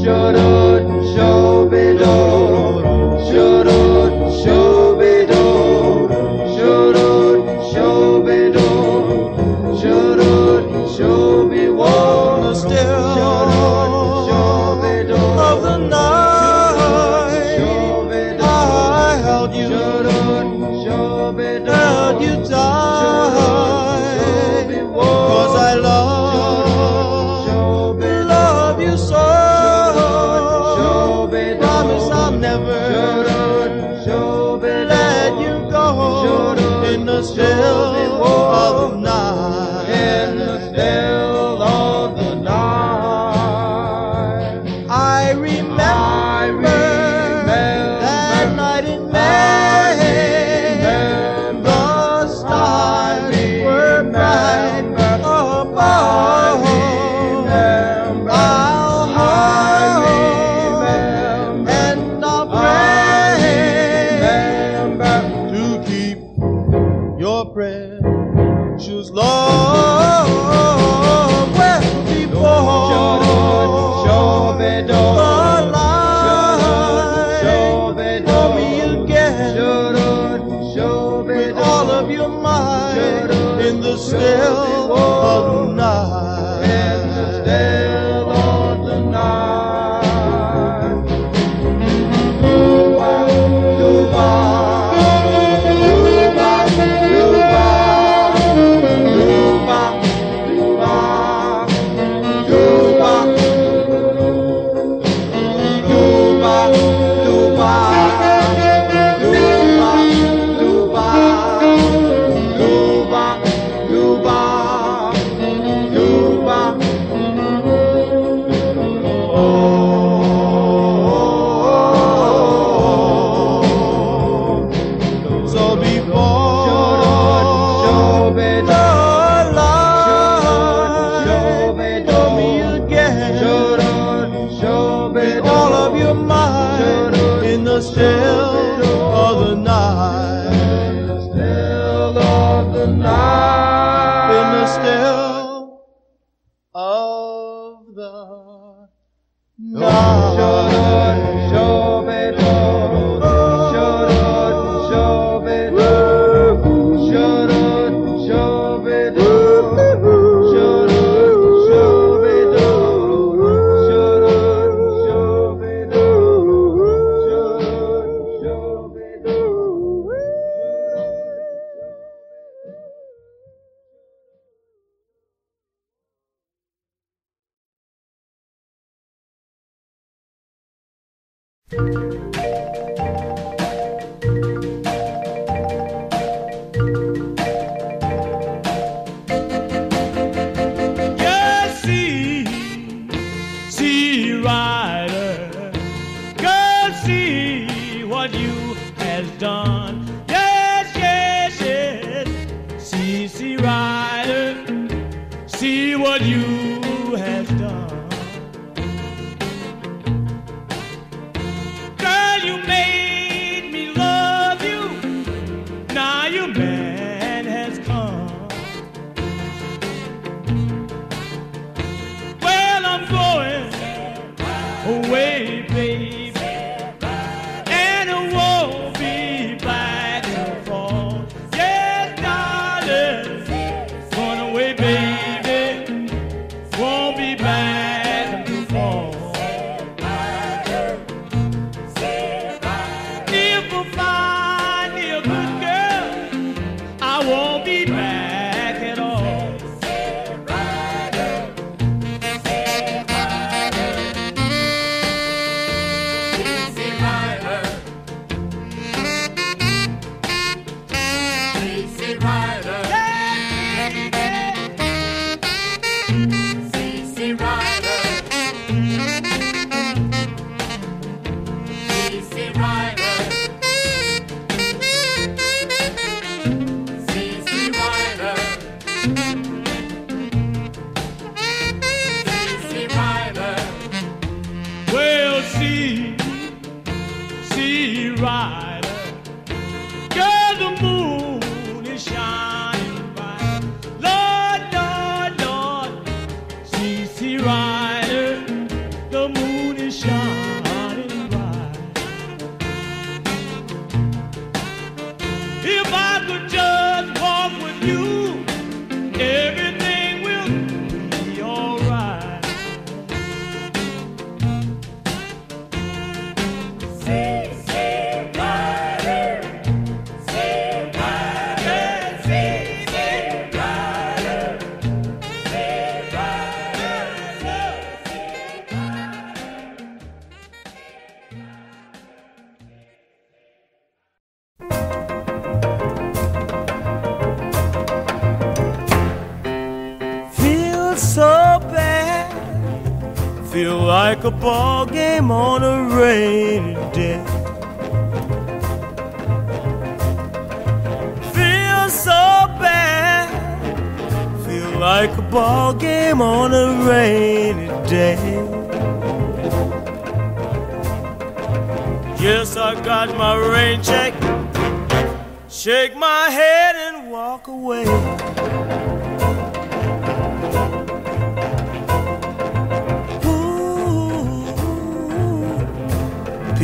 I'm going feel like a ball game on a rainy day. Feel so bad, feel like a ball game on a rainy day. Yes, I got my rain check, shake my head and walk away.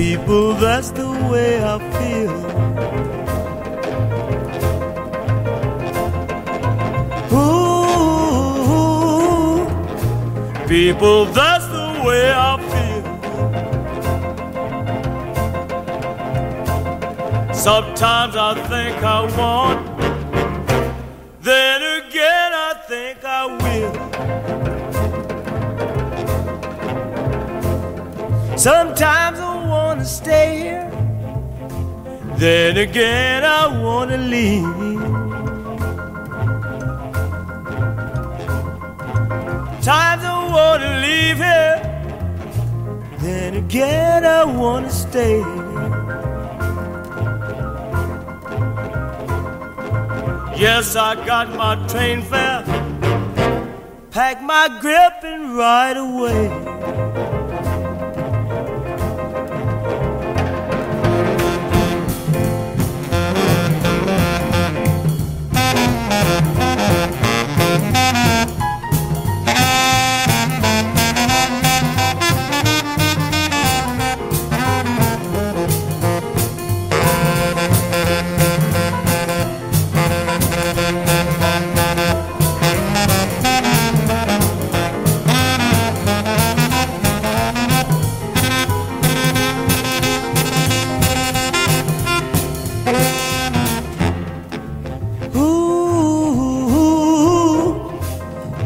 People, that's the way I feel. Ooh, people, that's the way I feel. Sometimes I think I won't, then again I think I will. Sometimes I wanna stay here, then again I wanna leave. Times I wanna leave here, then again I wanna stay. Yes, I got my train fare, pack my grip and ride away.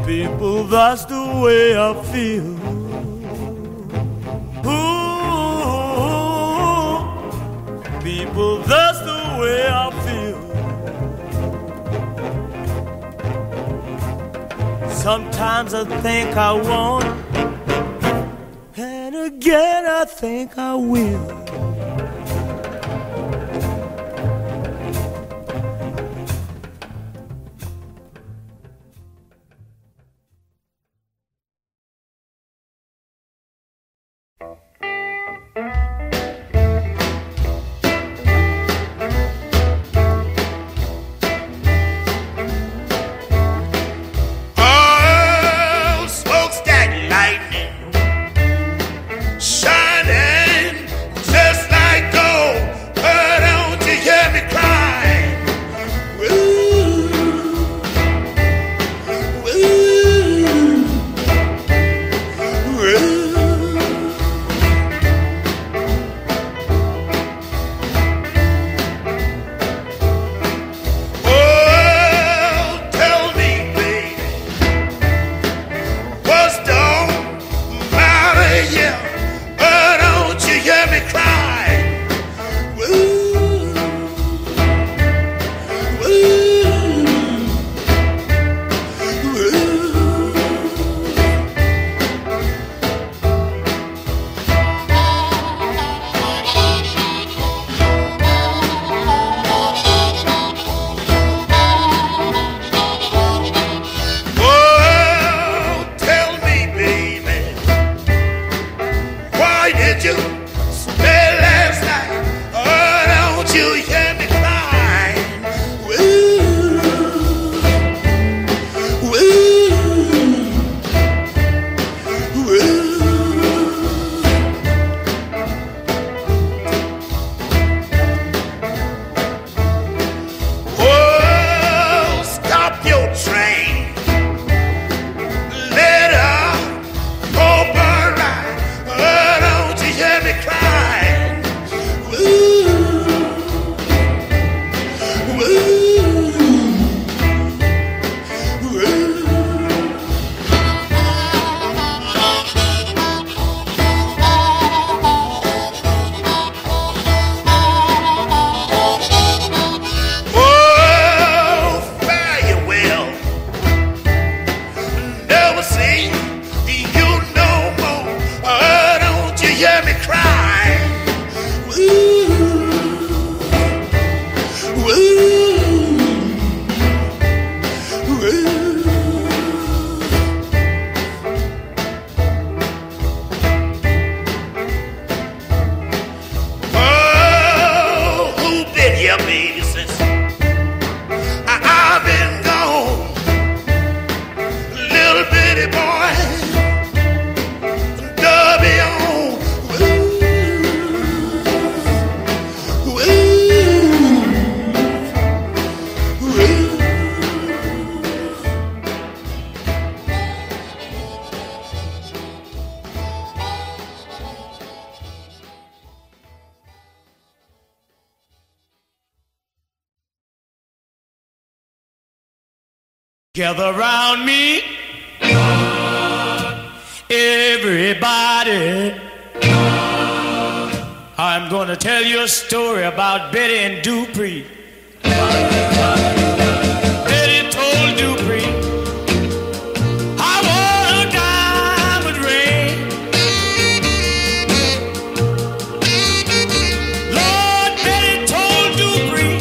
People, that's the way I feel. Ooh, people, that's the way I feel. Sometimes I think I won't, and again I think I will. Gather round me, everybody. I'm gonna tell you a story about Betty and Dupree. Betty told Dupree, I want a diamond ring. Lord, Betty told Dupree,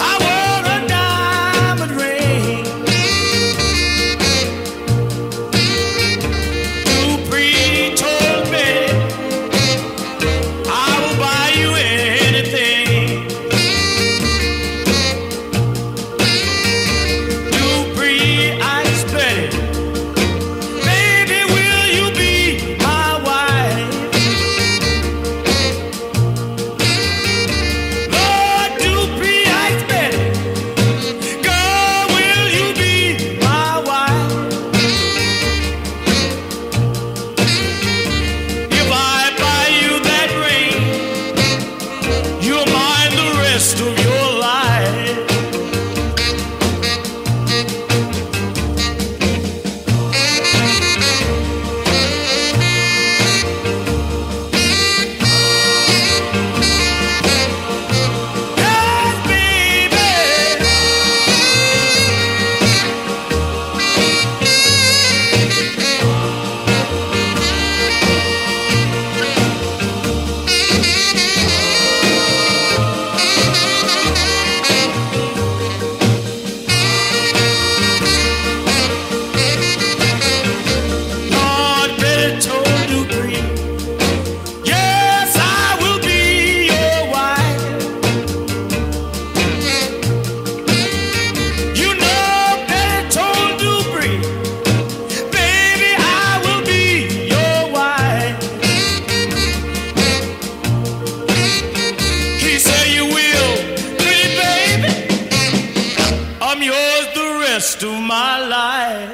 I want a diamond ring. Dupree told Betty, I will buy you anything. Rest of my life.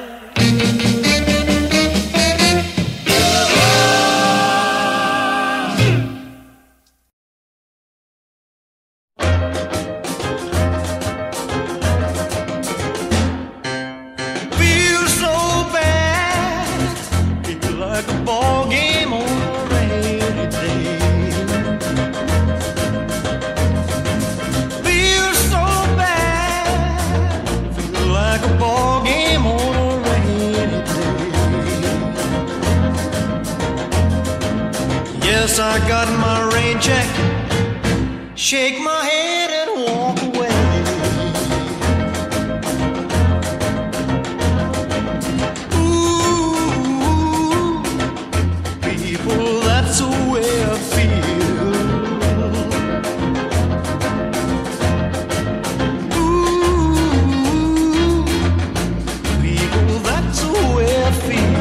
I got my rain jacket, shake my head and walk away. Ooh, people, that's the way I feel. Ooh, people, that's the way I feel.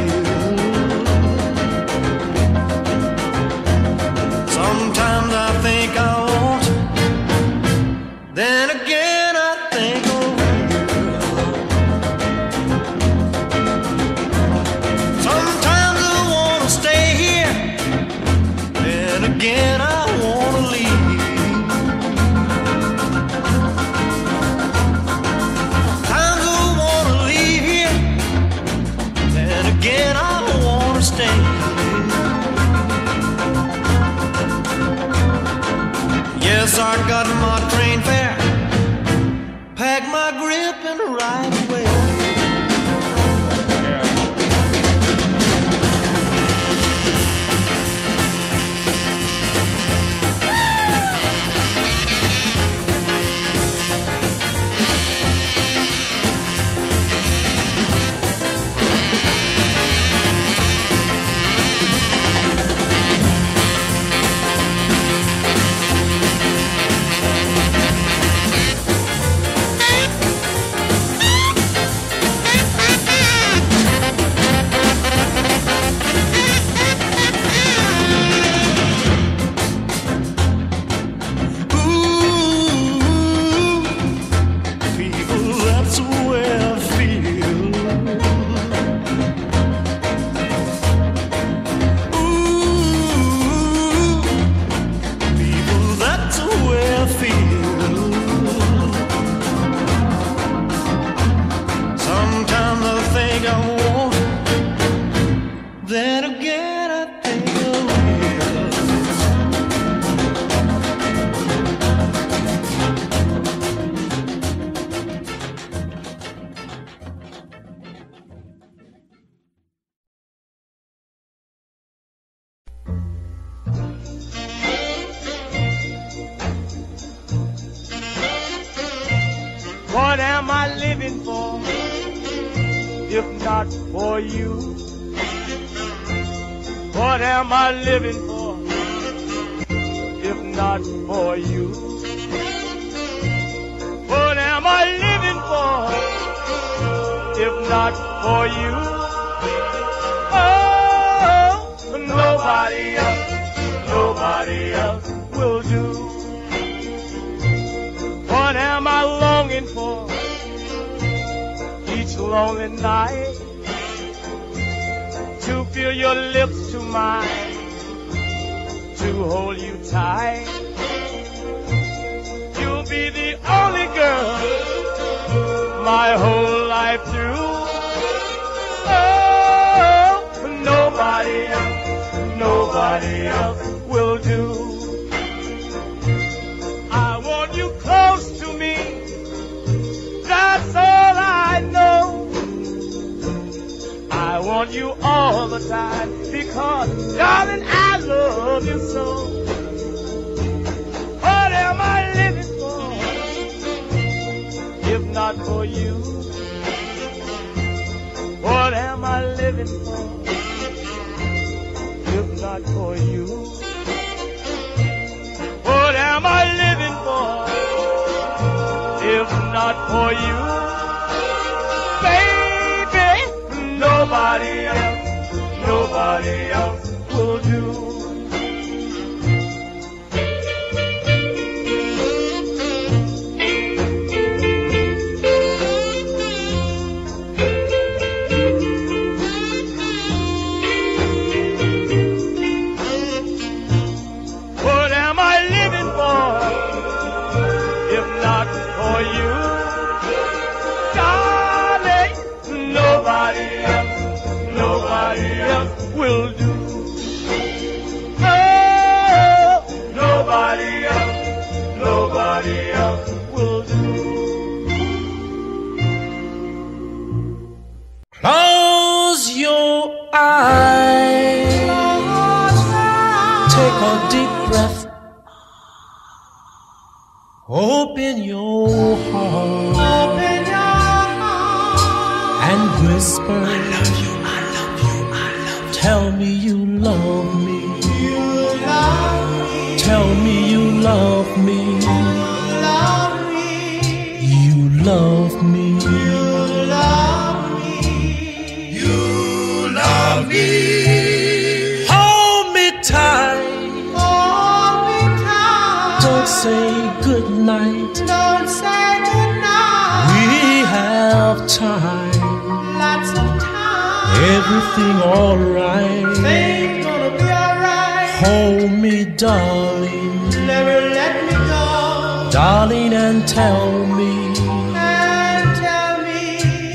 Yes, I got my train fare, pack my grip and ride away. What am I living for, if not for you? What am I living for, if not for you? What am I living for, if not for you? Oh, nobody else, nobody else will do. What am I longing for each lonely night? To feel your lips to mine, to hold you tight. You'll be the only girl my whole life through. Oh, nobody else, nobody else will do. I want you all the time, because, darling, I love you so. What am I living for, if not for you? What am I living for, if not for you? What am I living for, if not for you? Nobody else, nobody else will do. Open your heart, open your heart, and whisper, I love you, I love you, I love you. Tell me you love me, you love me. Tell me you love me, you love me. You love me, you love me, you love me. Hold me tight, hold me tight. Don't say good night, don't say good night. We have time, lots of time. Everything alright, things gonna be alright. Hold me, darling, never let me go, darling, and tell me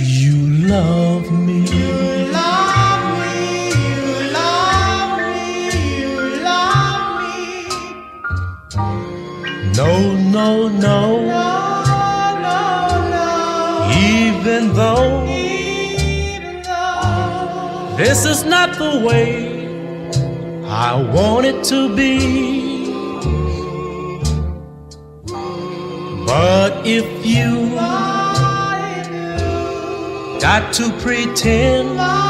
you love me, you love me, you love me, you love me. No. No, no, no, no, no. Even though, even though this is not the way I want it to be, but if you got to pretend, that's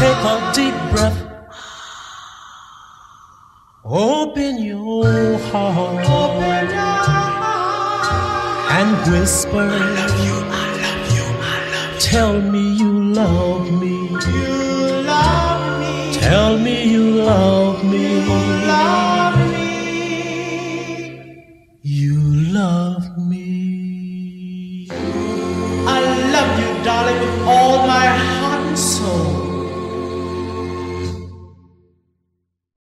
take a deep breath, open your heart, open your heart, and whisper, I love you, I love you, I love you. Tell me you love me, you love me. Tell me you love me.